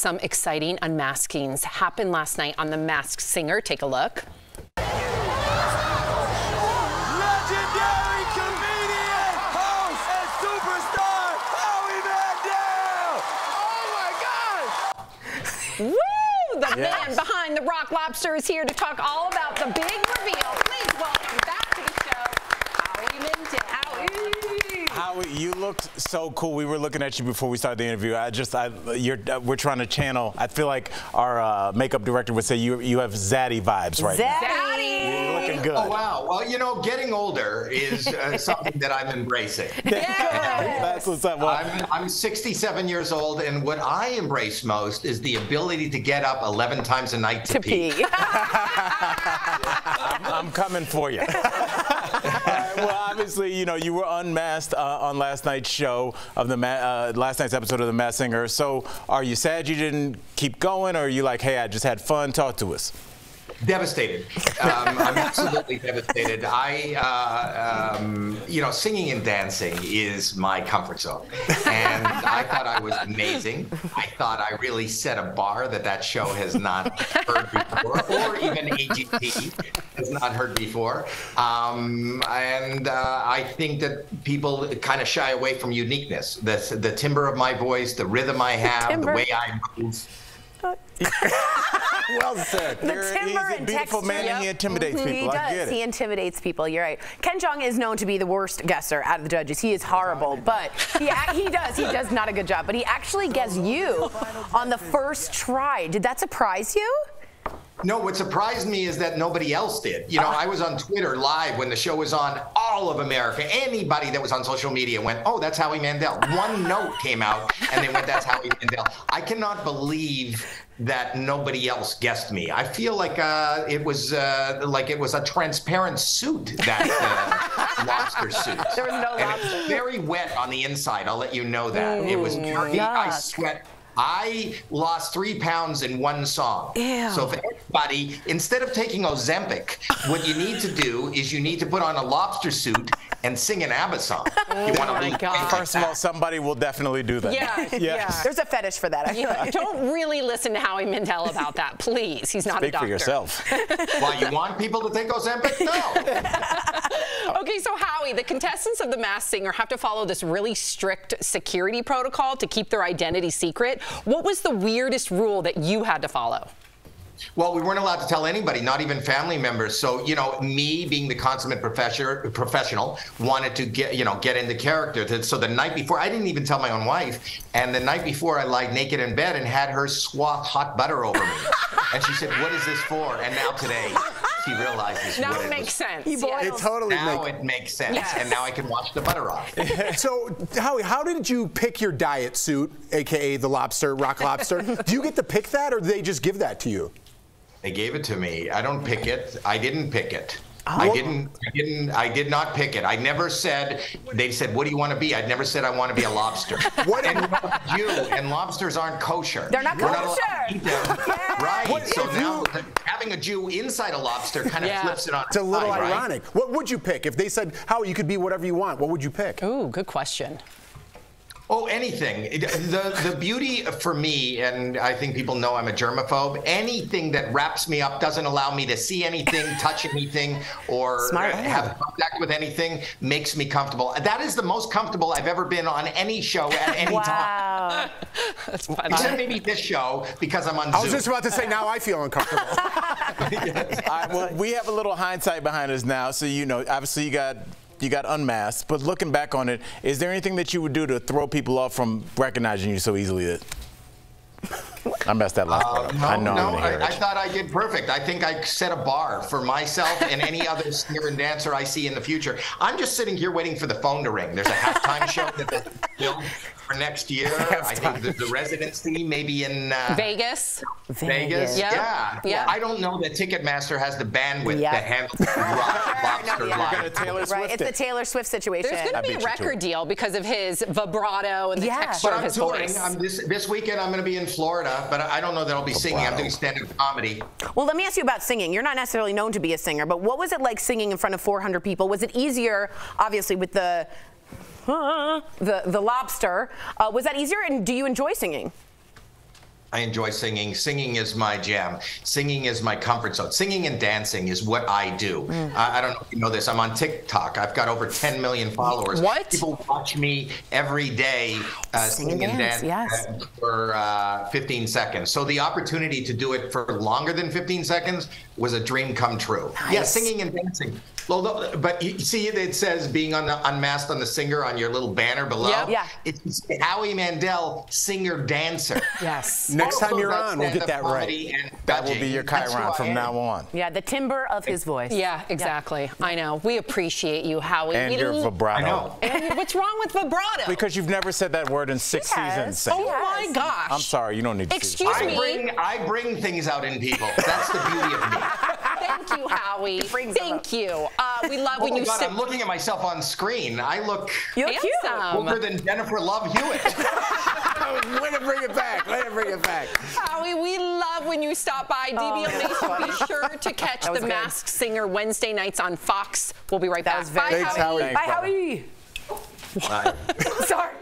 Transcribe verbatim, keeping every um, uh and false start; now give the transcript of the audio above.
some exciting unmaskings happened last night on The Masked Singer. Take a look. Legendary comedian, host, and superstar Howie Mandel! Oh my gosh! Woo! The yes. man behind the Rock Lobster is here to talk all about the big reveal. Please welcome back to the show, Howie Mandel. Howie. Howie, you looked so cool. We were looking at you before we started the interview. I just, I, you're, we're trying to channel. I feel like our uh, makeup director would say you, you have zaddy vibes right zaddy. now. Zaddy! You're looking good. Oh wow. Well, you know, getting older is uh, something that I'm embracing. Yes. That's what's up. Well, I'm, I'm sixty-seven years old, and what I embrace most is the ability to get up eleven times a night to, to pee. pee. I'm, I'm coming for you. Well, obviously, you know, you were unmasked uh, on last night's show of the ma uh, last night's episode of The Masked Singer. So, are you sad you didn't keep going, or are you like, hey, I just had fun? Talk to us. Devastated. Um, I'm absolutely devastated. I, uh, um, you know, singing and dancing is my comfort zone, and I thought I was amazing. I thought I really set a bar that that show has not heard before, or even A G T has not heard before. Um, and uh, I think that people kind of shy away from uniqueness. The the timbre of my voice, the rhythm I have, the, the way I move. Well said. The You're, timber he's a and beautiful texture. man, yep. and he intimidates mm-hmm. people. He does. I get it. He intimidates people. You're right. Ken Jeong is known to be the worst guesser out of the judges. He is horrible, but he, he does. He does not a good job. But he actually guessed you on the first try. Did that surprise you? No, what surprised me is that nobody else did. You know, I was on Twitter live when the show was on. All of America, anybody that was on social media went, oh, that's Howie Mandel. One note came out, and they went, that's Howie Mandel. I cannot believe that nobody else guessed me. I feel like uh, it was uh, like it was a transparent suit, that uh, lobster suit. There was no and lobster. It's very wet on the inside, I'll let you know that. Ooh, it was dirty, yuck. I sweat. I lost three pounds in one song. Ew. So if anybody, instead of taking Ozempic, what you need to do is you need to put on a lobster suit and sing an ABBA song. Oh, you want my to God. First of all, somebody will definitely do that. Yeah, yes. yeah. There's a fetish for that. I feel yeah. like. Don't really listen to Howie Mandel about that, please. He's not Speak a doctor. Speak for yourself. Well, you want people to think Ozempic? No. Okay, so Howie, the contestants of The Masked Singer have to follow this really strict security protocol to keep their identity secret. What was the weirdest rule that you had to follow? Well, we weren't allowed to tell anybody, not even family members. So, you know, me being the consummate professor, professional, wanted to get, you know, get into character. So the night before, I didn't even tell my own wife. And the night before, I lied naked in bed and had her swath hot butter over me. And she said, what is this for? And now today, she realizes now what it, it makes was. sense. He boils. It totally now makes it makes sense. Yes. And now I can wash the butter off. So, Howie, how did you pick your diet suit, A K A the lobster, rock lobster? Do you get to pick that, or do they just give that to you? They gave it to me. I don't pick it. I didn't pick it. Oh. I didn't, I didn't, I did not pick it. I never said, they said, what do you want to be? I never said I want to be a lobster. What and you and lobsters aren't kosher. They're not We're kosher. Not allowed to eat them. Yeah. Right. What so now you... having a Jew inside a lobster kind of yeah. flips it on its It's a little side, ironic. Right? What would you pick? If they said, Howie, you could be whatever you want, what would you pick? Ooh, good question. Oh, anything. The, the beauty for me, and I think people know I'm a germaphobe, anything that wraps me up, doesn't allow me to see anything, touch anything, or Smart have contact with anything, makes me comfortable. That is the most comfortable I've ever been on any show at any wow. time. That's funny. Except maybe this show, because I'm on I Zoom. I was just about to say, now I feel uncomfortable. Yes. All right, well, we have a little hindsight behind us now, so you know, obviously you got... You got unmasked, but looking back on it, is there anything that you would do to throw people off from recognizing you so easily? That I messed that last part uh, up. No, I know no, I, I thought I did perfect. I think I set a bar for myself and any other singer and dancer I see in the future. I'm just sitting here waiting for the phone to ring. There's a halftime show that they built for next year. I think the, the residency maybe in uh, Vegas. Vegas, Vegas. Yep. yeah. Yep. Well, I don't know that Ticketmaster has the bandwidth yep. that handles rock, lobster live. Taylor Swift right. It's the Taylor Swift situation. There's going to be a record deal because of his vibrato and the yeah. texture but of his touring. voice. I'm this, this weekend, I'm going to be in Florida, but I don't know that I'll be singing. Wow. I'm doing stand-up comedy. Well, let me ask you about singing. You're not necessarily known to be a singer, but what was it like singing in front of four hundred people? Was it easier, obviously, with the uh, the, the lobster? Uh, was that easier, and do you enjoy singing? I enjoy singing. Singing is my jam. Singing is my comfort zone. Singing and dancing is what I do. Mm. I, I don't know if you know this. I'm on TikTok. I've got over ten million followers. What? People watch me every day uh, sing, sing and dance, dance yes. for uh, fifteen seconds. So the opportunity to do it for longer than fifteen seconds was a dream come true. Nice. Yeah, singing and dancing. But you see, it says being on the Unmasked on the Singer on your little banner below. Yep. Yeah. It's Howie Mandel, singer dancer. Yes. Next also time you're on, we'll get that right. That will be your chyron from now on. Yeah, the timbre of his voice. Yeah, exactly. Yeah. I know. We appreciate you, Howie. And we your didn't... vibrato. I know. And what's wrong with vibrato? Because you've never said that word in six seasons. Oh my gosh. I'm sorry. You don't need to. Excuse me. I bring, I bring things out in people. That's the beauty of me. Thank you, Howie. Thank you. Uh, we love oh when you God, sit. I'm looking at myself on screen. I look you look handsome. Older than Jennifer Love Hewitt. Way to bring it back. Way to bring it back. Howie, we love when you stop by. D V L A, so be sure to catch The Masked Singer Wednesday nights on Fox. We'll be right back. Bye, Howie. Bye, Howie. Sorry.